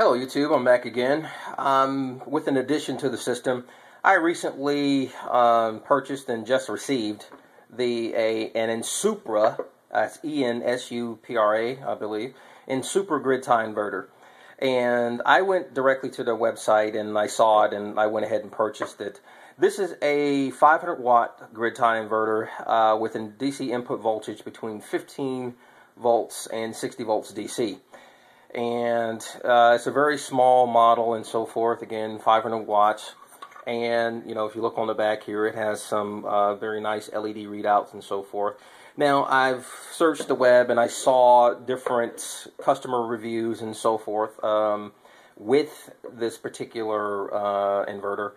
Hello YouTube, I'm back again. With an addition to the system, I recently purchased and just received an Ensupra, that's E-N-S-U-P-R-A, I believe, Ensupra grid tie inverter. And I went directly to their website and I saw it and I went ahead and purchased it. This is a 500-watt grid tie inverter with a DC input voltage between 15 volts and 60 volts DC. And it's a very small model and so forth, again 500 watts, and you know, if you look on the back here, it has some very nice LED readouts and so forth. Now I've searched the web and I saw different customer reviews and so forth with this particular inverter,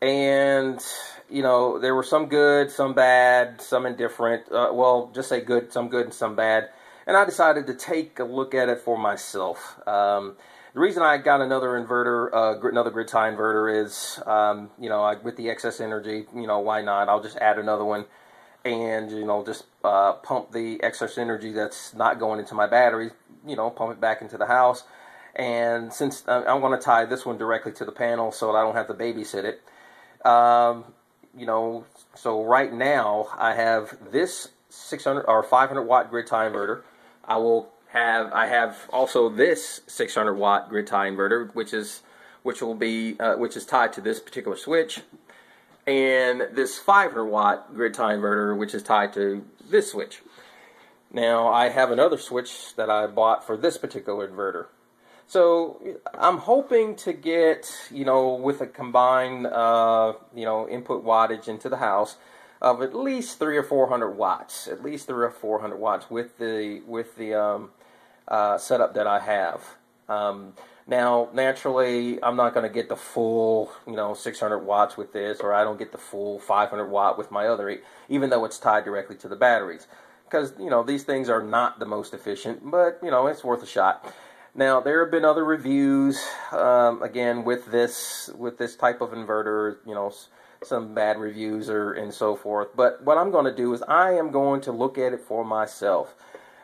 and you know, there were some good, some bad, some indifferent, well, just say good, some good and some bad. And I decided to take a look at it for myself. The reason I got another inverter, another grid tie inverter, is you know, with the excess energy, you know, why not? I'll just add another one, and you know, just pump the excess energy that's not going into my battery, you know, pump it back into the house. And since I'm going to tie this one directly to the panel, so I don't have to babysit it, you know. So right now I have this 600 or 500-watt grid tie inverter. I have also this 600-watt grid tie inverter, which is tied to this particular switch, and this 500-watt grid tie inverter, which is tied to this switch. Now I have another switch that I bought for this particular inverter. So I'm hoping to get, you know, with a combined you know, input wattage into the house of at least 300 or 400 watts, at least 300 or 400 watts with the setup that I have. Now, naturally, I'm not going to get the full, you know, 600 watts with this, or I don't get the full 500 watt with my other, even though it's tied directly to the batteries, because you know, these things are not the most efficient, but you know, it's worth a shot. Now, there have been other reviews again with this type of inverter, you know, some bad reviews and so forth. But what I'm going to do is I am going to look at it for myself,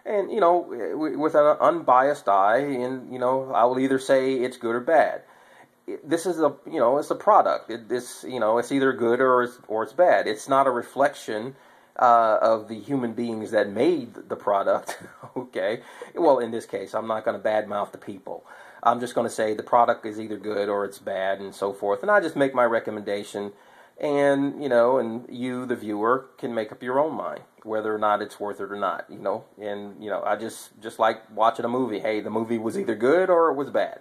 and you know, with an unbiased eye, and you know, I will either say it's good or bad. This is a, you know, it's a product. It's, you know, it's either good or it's bad. It's not a reflection of the human beings that made the product. Okay, well, in this case, I'm not going to badmouth the people. I'm just going to say the product is either good or it's bad and so forth, and I just make my recommendation. And, you know, and you, the viewer, can make up your own mind whether or not it's worth it or not, you know. And, you know, I just like watching a movie. Hey, the movie was either good or it was bad.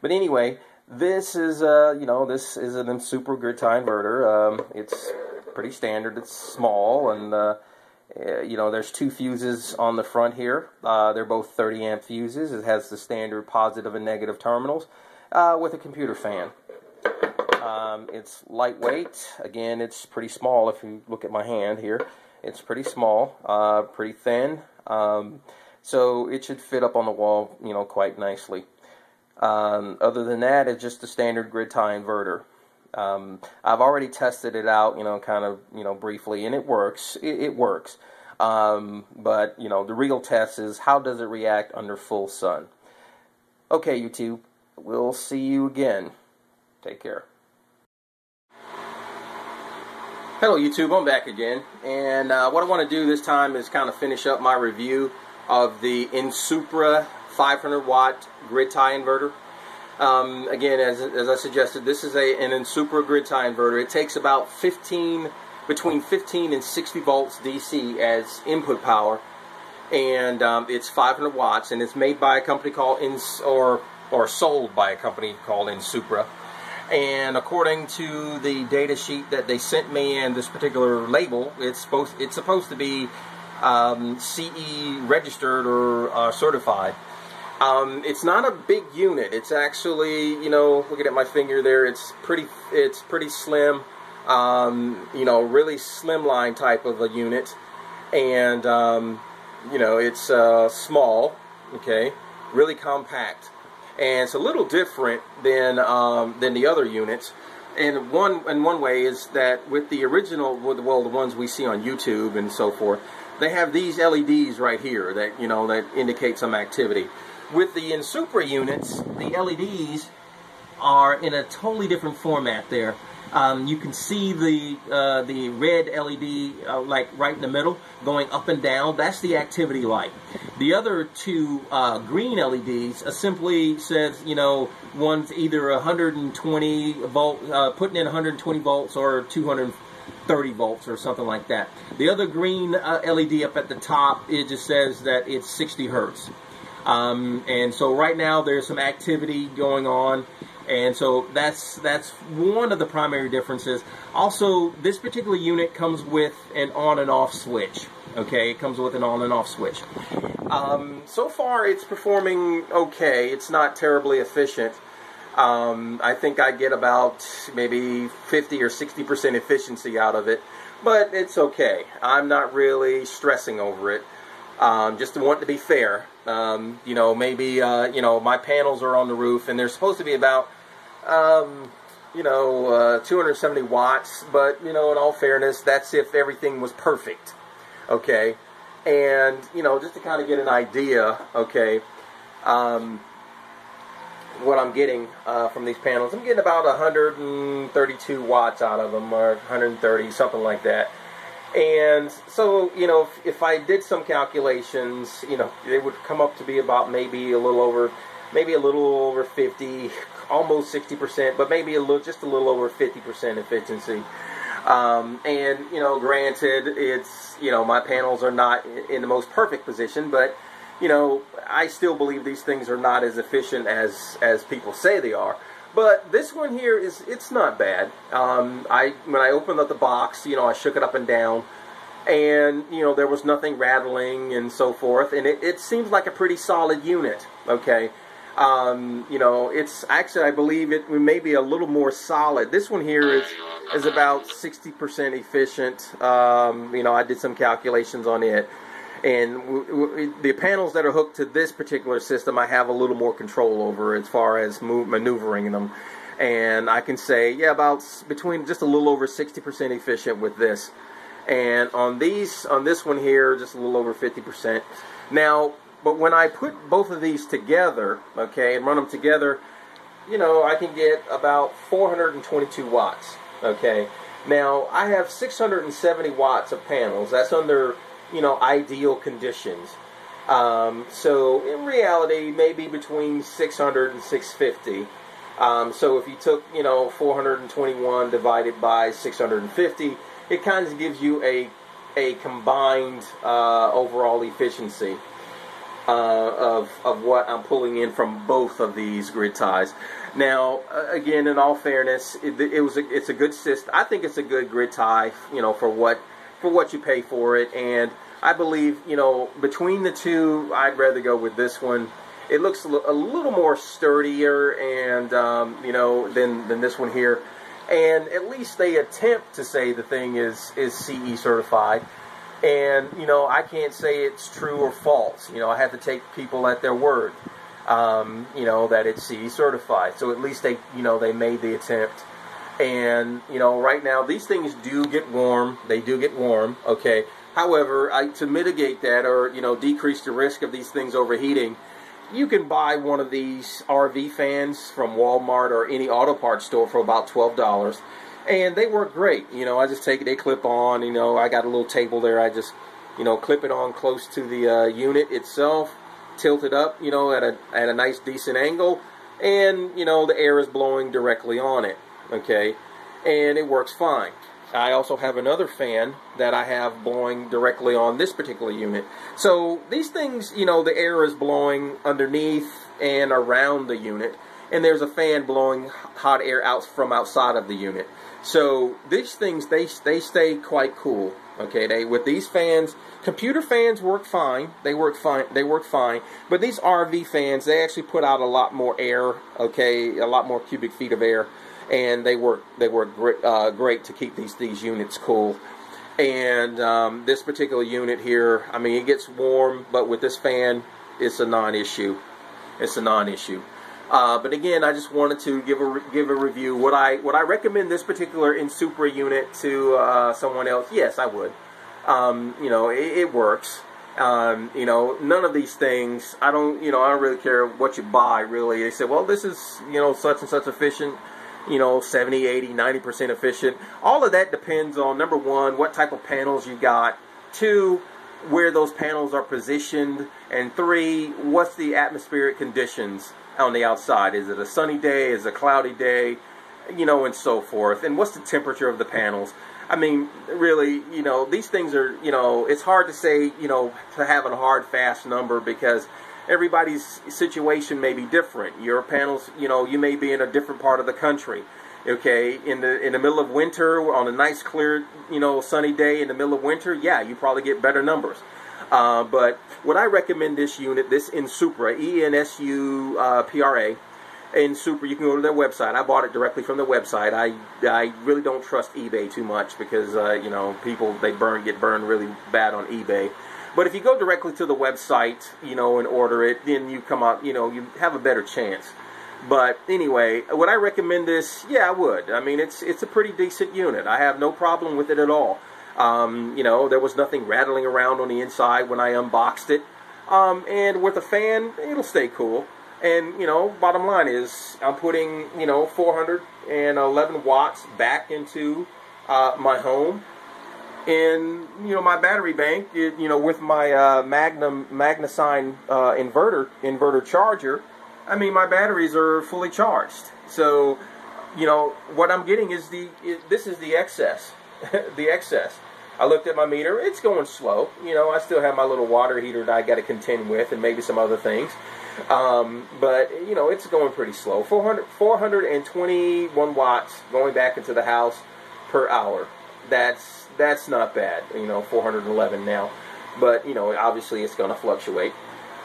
But anyway, this is, you know, this is an Ensupra grid tie inverter. It's pretty standard. It's small, and, you know, there's two fuses on the front here. They're both 30 amp fuses. It has the standard positive and negative terminals with a computer fan. It's lightweight. Again, it's pretty small. If you look at my hand here, it's pretty small, pretty thin. So it should fit up on the wall, you know, quite nicely. Other than that, it's just a standard grid tie inverter. I've already tested it out, you know, kind of, you know, briefly, and it works. It works. But you know, the real test is how does it react under full sun. Okay, YouTube. We'll see you again. Take care. Hello YouTube, I'm back again, and what I want to do this time is kind of finish up my review of the Ensupra 500-watt grid tie inverter. Again, as I suggested, this is an Ensupra grid tie inverter. It takes about between 15 and 60 volts DC as input power, and it's 500 watts, and it's made by a company called sold by a company called Ensupra. And according to the data sheet that they sent me and this particular label, it's supposed to be CE registered or certified. It's not a big unit. It's actually, you know, looking at my finger there, it's pretty slim, you know, really slimline type of a unit, and you know, it's small, okay, really compact. And it's a little different than the other units. And one way is that with the original, well, the ones we see on YouTube and so forth, they have these LEDs right here that, you know, that indicate some activity. With the Ensupra units, the LEDs are in a totally different format there. You can see the red LED, like right in the middle, going up and down. That's the activity light. The other two green LEDs simply says, you know, one's either 120 volts, putting in 120 volts or 230 volts or something like that. The other green LED up at the top, it just says that it's 60 hertz. And so right now there's some activity going on. And so that's one of the primary differences. Also, this particular unit comes with an on and off switch. Okay, it comes with an on and off switch. So far, it's performing okay. It's not terribly efficient. I think I get about maybe 50 or 60% efficiency out of it, but it's okay. I'm not really stressing over it. Just want to be fair. You know, maybe, you know, my panels are on the roof and they're supposed to be about, you know, 270 watts, but, you know, in all fairness, that's if everything was perfect, okay? And, you know, just to kind of get an idea, okay, what I'm getting from these panels, I'm getting about 132 watts out of them, or 130, something like that. And so, you know, if I did some calculations, you know, they would come up to be about maybe a little over 50, almost 60%, but maybe just a little over 50% efficiency. And, you know, granted, it's, you know, my panels are not in the most perfect position, but, you know, I still believe these things are not as efficient as people say they are. But this one here it's not bad. When I opened up the box, you know, I shook it up and down, and you know there was nothing rattling and so forth, and it seems like a pretty solid unit. Okay, you know, it's actually I believe it may be a little more solid. This one here is about 60% efficient. You know, I did some calculations on it, and the panels that are hooked to this particular system, I have a little more control over as far as maneuvering them. And I can say, yeah, about between just a little over 60% efficient with this. And on this one here, just a little over 50%. Now, but when I put both of these together, okay, and run them together, you know, I can get about 422 watts, okay. Now, I have 670 watts of panels. That's under, you know, ideal conditions. So in reality, maybe between 600 and 650. So if you took, you know, 421 divided by 650, it kind of gives you a combined overall efficiency of what I'm pulling in from both of these grid ties. Now, again, in all fairness, it's a good system. I think it's a good grid tie, you know, for what you pay for it. And I believe, you know, between the two, I'd rather go with this one. It looks a little more sturdier and, you know, than this one here. And at least they attempt to say the thing is CE certified. And, you know, I can't say it's true or false. You know, I have to take people at their word, you know, that it's CE certified. So at least they, you know, they made the attempt. And, you know, right now, these things do get warm. They do get warm, okay? However, to mitigate that or, you know, decrease the risk of these things overheating, you can buy one of these RV fans from Walmart or any auto parts store for about $12. And they work great. You know, I just take it, they clip on, you know, I got a little table there. I just, you know, clip it on close to the unit itself, tilt it up, you know, at a nice, decent angle. And, you know, the air is blowing directly on it. Okay, and it works fine. I also have another fan that I have blowing directly on this particular unit. So these things, you know, the air is blowing underneath and around the unit, and there's a fan blowing hot air out from outside of the unit. So these things, they stay quite cool. Okay, with these fans, computer fans work fine. They work fine. But these RV fans, they actually put out a lot more air. Okay, a lot more cubic feet of air. And they work great to keep these units cool. And this particular unit here, I mean, it gets warm, but with this fan, it's a non-issue. It's a non-issue. But again, I just wanted to give a review. Would I recommend this particular Ensupra unit to someone else? Yes, I would. You know, it works. You know, none of these things, I don't really care what you buy, really. They say, well, this is, you know, such and such efficient, you know, 70, 80, 90% efficient. All of that depends on, number one, what type of panels you got, two, where those panels are positioned, and three, what's the atmospheric conditions on the outside. Is it a sunny day? Is it a cloudy day? You know, and so forth. And what's the temperature of the panels? I mean, really, you know, these things are, you know, it's hard to say, you know, to have a hard, fast number, because everybody's situation may be different. Your panels, you know, you may be in a different part of the country, okay? In the middle of winter, on a nice, clear, you know, sunny day in the middle of winter, yeah, you probably get better numbers. But what I recommend this unit, this Ensupra, E-N-S-U-P-R-A, Ensupra, you can go to their website. I bought it directly from their website. I really don't trust eBay too much, because you know, people, they get burned really bad on eBay. But if you go directly to the website, you know, and order it, then you come out, you know, you have a better chance. But anyway, would I recommend this? Yeah, I would. I mean, it's a pretty decent unit. I have no problem with it at all. You know, there was nothing rattling around on the inside when I unboxed it. And with a fan, it'll stay cool. And, you know, bottom line is, I'm putting, you know, 411 watts back into my home. And, you know, my battery bank, you know, with my Magnum Magnasine inverter charger, I mean, my batteries are fully charged. So, you know, what I'm getting is this is the excess. The excess. I looked at my meter. It's going slow. You know, I still have my little water heater that I got to contend with, and maybe some other things. But, you know, it's going pretty slow. 421 watts going back into the house per hour. That's not bad. You know, 411 now. But, you know, obviously it's going to fluctuate.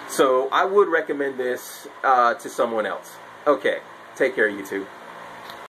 So I would recommend this to someone else. Okay. Take care, YouTube.